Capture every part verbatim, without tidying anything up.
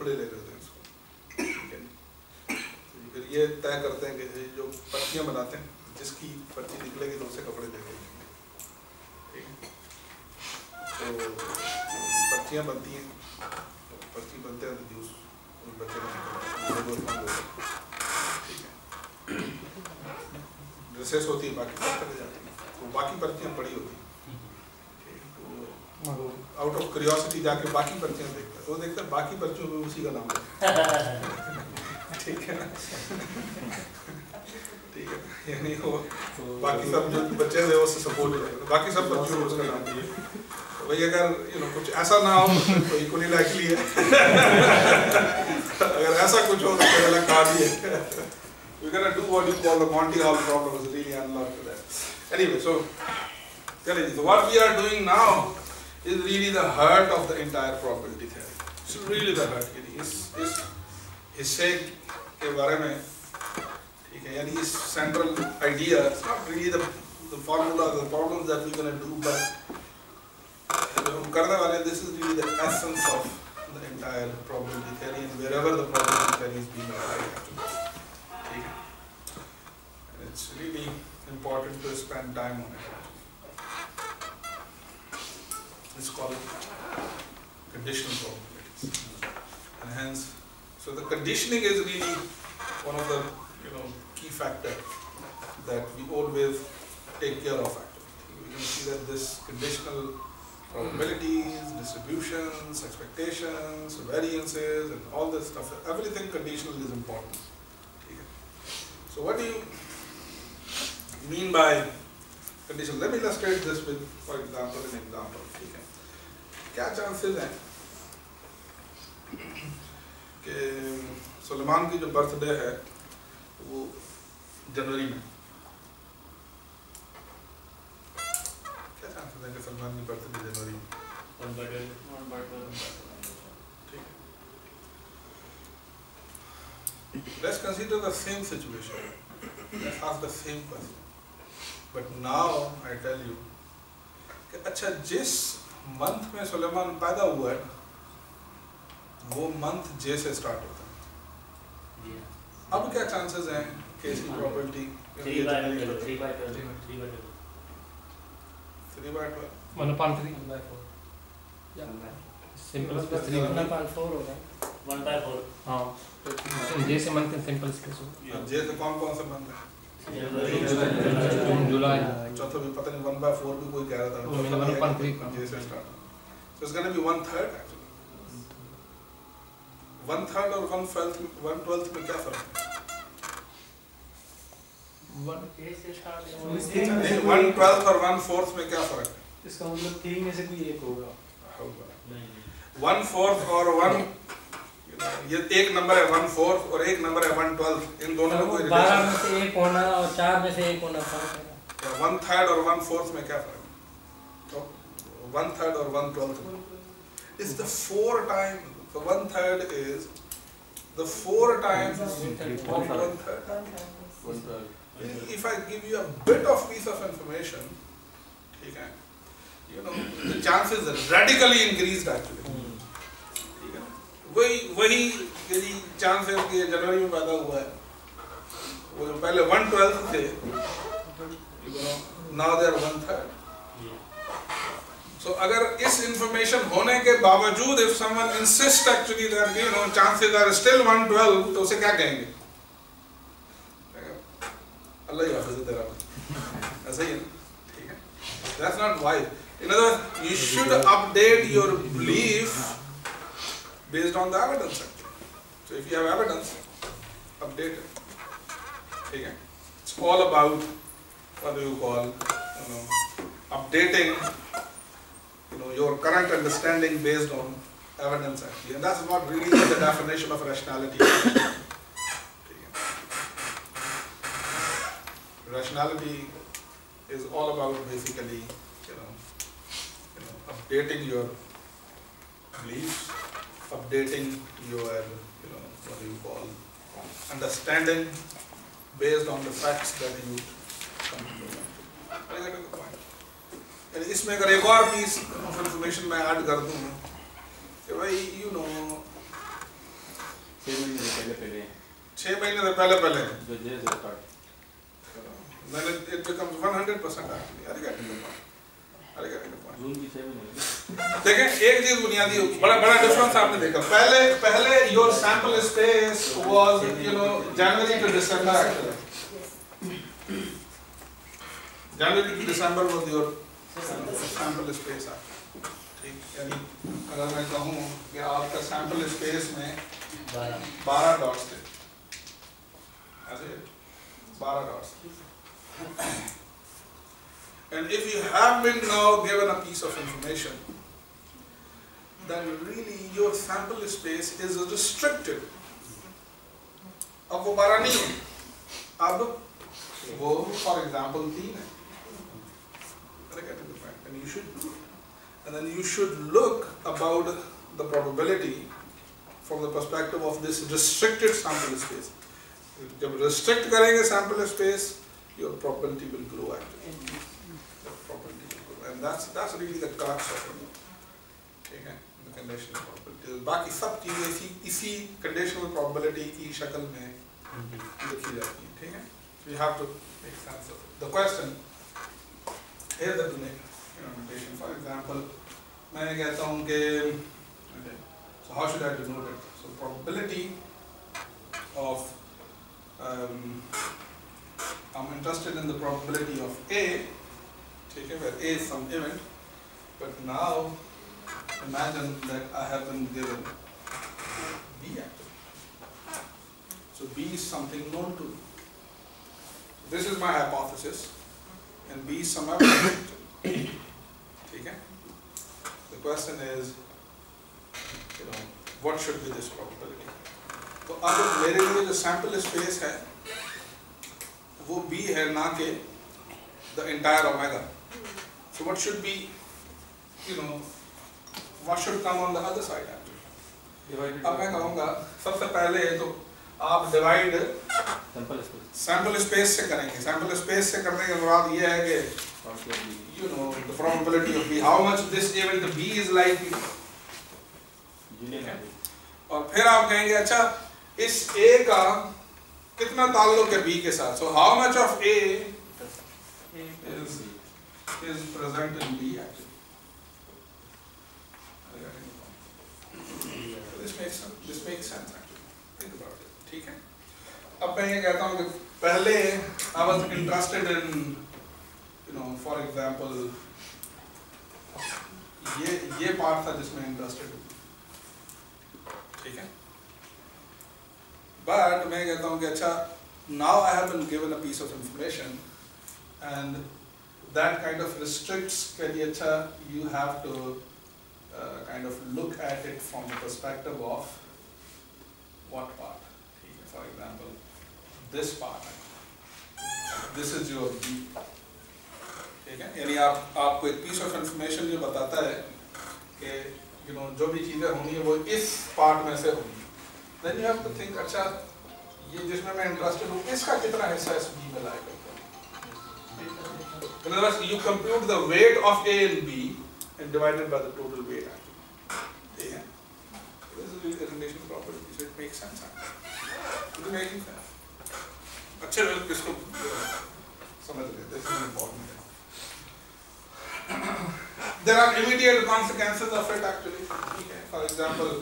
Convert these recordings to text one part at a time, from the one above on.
کپڑے لے کر دیں اس کو. پھر یہ طے کرتے ہیں کہ جو پرچیاں بناتے ہیں جس کی پرچی نکلے گی تو اسے کپڑے دے دیں گے. ٹھیک ہے, تو پرچیاں بنتی ہیں, پرچی بنتے ہیں تو جوس بچے ڈریسز ہوتی ہیں, باقی چلے جاتی ہیں, تو باقی پرچیاں پڑی ہوتی ہیں. آؤٹ آف کیوریوسٹی جا کے باقی پرچیاں دیکھتا ہے, وہ دیکھتا ہے باقی پرچیوں میں اسی کا نام ہے. ٹھیک ہے نا, ٹھیک ہے, یعنی وہ باقی سب جو بچے تھے اس سے سپورٹ ہو جائے, باقی سب بچوں میں اس کا نام دیے. بھائی اگر کچھ ایسا نہ ہو تو اکولی لائکلی ہے, اگر ایسا کچھ ہو تو الگ کار بھی ہے. You can do what you call the Monte Carlo problem is really unlike to that. Anyway, so چلے جی, تو what we are doing now is really the heart of the entire probability theory. It's really the heart. یعنی اس اس حصے کے بارے میں, ٹھیک ہے, یعنی اس central idea, it's not really the the formula, the problems that we're going to do, but جو ہم کرنے والے, this is really the essence of the entire probability theory and wherever the probability theory is being applied. ٹھیک ہے, and it's really important to spend time on it. It's called conditional probabilities, and hence, so the conditioning is really one of the, you know, key factor that we always take care of. Actually, we can see that this conditional probabilities, distributions, expectations, variances, and all this stuff, everything conditional is important. Okay. So what do you mean by conditional? Let me illustrate this with, for example, an example. Okay. کیا chances ہیں کہ سلمان کی جو birth day ہے وہ جنوری میں, کیا chances ہیں کہ سلمان کی برتھ ڈے جنوری میں؟ Let's consider the same situation, let's ask the same person, but now I tell you کہ اچھا جس منتھ میں سلیمان پیدا ہوا ہے وہ منتھ جے سے اسٹارٹ ہوتا ہے. اب کیا چانسز ہیں کہ اس کی پرابیبلٹی جے سے منتھ سمپل اسپیس ہو, جے سے کون کون سے منتھ ہے؟ جولائی, چوتھا بھی پتہ نہیں, ون بائی فور بھی کوئی کہہ رہا تھا. جے سے اسٹارٹ, سو اس گانا بھی one third actually, one third اور ون ٹویلتھ, ون ٹویلتھ میں کیا فرق ہے؟ ون ٹویلتھ اور ون فورتھ میں کیا فرق ہے؟ اس کا مطلب تین میں سے کوئی ایک ہوگا. ون فورتھ اور ون, یہ ایک نمبر ہے ون فورتھ اور ایک نمبر ہے ون ٹویلتھ, ان دونوں میں کوئی ریلیشن؟ بارہ میں سے ایک ہونا اور چار میں سے ایک ہونا فرق ہے. ون تھرڈ اور ون فورتھ میں کیا فرق ہے؟ ون تھرڈ اور ون ٹویلتھ میں is the four time, one third is the four time one third. If I give you a bit of piece of information, ٹھیک ہے, you know the chances radically increased actually. وہی وہی یعنی chance ہے کہ جنوری میں پیدا ہوا ہے, وہ جو پہلے ون ٹویلتھ تھے now they are one third. So اگر اس انفارمیشن ہونے کے باوجود if someone insist actually that you know chances are still one twelfth, تو اسے کیا کہیں گے؟ اللہ ہی حافظ تیرا, ایسا ہی ہے نا. ٹھیک ہے, that's not wise. In other words you should update your belief based on the evidence actually. So if you have evidence, update it. Okay, it's all about what do you call, you know, updating, you know, your current understanding based on evidence actually, and that's what really is the definition of rationality. Okay. Rationality is all about basically, you know, you know, updating your beliefs, updating your, you know, what do you call, understanding based on the facts that you come to know. I get the point. And اس میں اگر ایک اور piece of information میں add کر دوں کہ بھائی, you know, چھ مہینے سے پہلے پہلے چھ مہینے سے پہلے پہلے جو جے سے اسٹارٹ میں نے it becomes hundred percent I got it I got it June کی چھ مہینے دیکھیں ایک چیز بنیادی بڑا بڑا ڈفرنس آپ نے دیکھا پہلے پہلے your sample space was you know January to December actually January to December was your sample space یعنی اگر میں کہوں کہ آپ کا سیمپل اسپیس میں بارہ ڈاٹس تھے بارہ dots and if you have been now given a piece of information then really your sample space is restricted اب وہ بارہ نہیں ہے اب وہ فار ایگزامپل تین ہے and you should do it. And then you should look about the probability from the perspective of this restricted sample space. When you restrict the sample space, your probability will grow actually. The probability will grow. And that's, that's really the crux of it. Okay, the conditional probability. Baaki sab cheezein isi conditional probability ki shakal mein likhi jati hain. Okay, so you have to make sense of it. The question here that you make. For example, I कहता हूँ कि so how should I denote it? So probability of um, I'm interested in the probability of A. ठीक है, where A is some event. But now imagine that I have been given B actually. So B is something known to me. So this is my hypothesis, and B is some event. Okay. The question is, you know, what should be this probability? So, अगर मेरे लिए जो sample space है, वो B है ना कि the entire omega. So what should be, you know, what should come on the other side actually? अब मैं कहूँगा सबसे पहले तो आप divide sample space sample space से करेंगे. Sample space से करने के बाद ये है कि you know the probability of B, how much this event the B is likely. और फिर आप कहेंगे अच्छा इस A का कितना ताल्लुक है B के साथ. So how much of A is is present in B actually. This makes sense. This makes sense actually. Think about it. ठीक है. अब मैं ये कहता हूँ कि पहले I was interested in you know, for example, ये ये part था जिसमें interested हूँ, ठीक है? But मैं कहता हूँ कि अच्छा, now I have been given a piece of information, and that kind of restricts के लिए अच्छा, you have to uh, kind of look at it from the perspective of what part. For example, this part. This is your B. ٹھیک ہے یعنی آپ آپ کو ایک پیس آف انفارمیشن یہ بتاتا ہے کہ یو نو جو بھی چیزیں ہوں گی وہ اس پارٹ میں سے ہوں گی then you have to think اچھا یہ جس میں میں انٹرسٹڈ ہوں اس کا کتنا حصہ اس بی میں لائے گا in other words you compute the weight of A and B and divided by the total weight ٹھیک ہے this is relation property so it make sense it is making sense اچھا اس کو سمجھ لیں this is important There are immediate consequences of it actually. Okay. For example,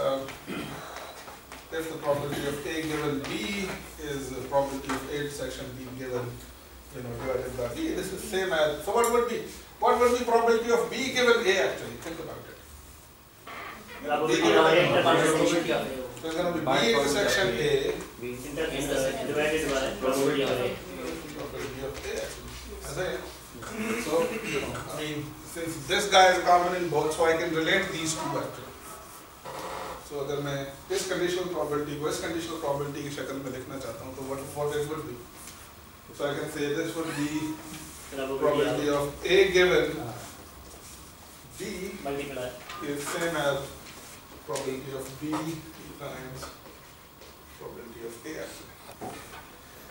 uh, if the probability of A given B is the probability of A section B given, you know, divided by B, this is same as. So what would be? What would be probability of B given A actually? Think about it. So it's going to be B intersection A divided by probability of A. Probability of A actually. So, you know, I mean, since this guy is common in both, so I can relate these two actually. So, if I this conditional probability, this conditional probability in shakal mein likhna chahta hu, so what what it would be? So I can say this would be probability of A given B is same as probability of B times probability of A actually.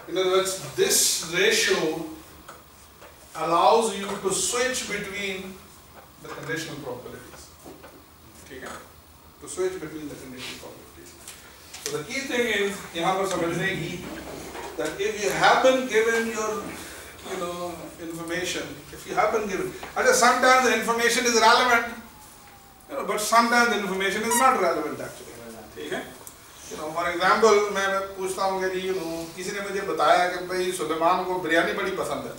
In other words, this ratio allows you to switch between the conditional probabilities. Okay, to switch between the conditional probabilities. So the key thing is, that if you have been given your, you know, information, if you have been given, sometimes the information is relevant, you know, but sometimes the information is not relevant actually. Okay? You know, for example, میں پوچھتا ہوں کہ you know, کسی نے مجھے بتایا کہ بھائی سلیمان کو بریانی بڑی پسند ہے,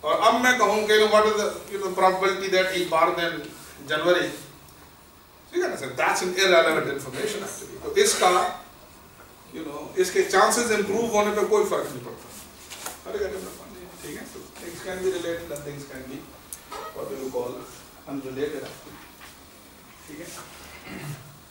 اور اب میں کہوں کہ what is the, you know, probability that he born in January? So you say, that's an irrelevant information actually. So اس کا you know, اس کے chances improve ہونے پہ کوئی فرق نہیں پڑتا. ٹھیک ہے, things can be related and things can be what we call unrelated. ٹھیک ہے.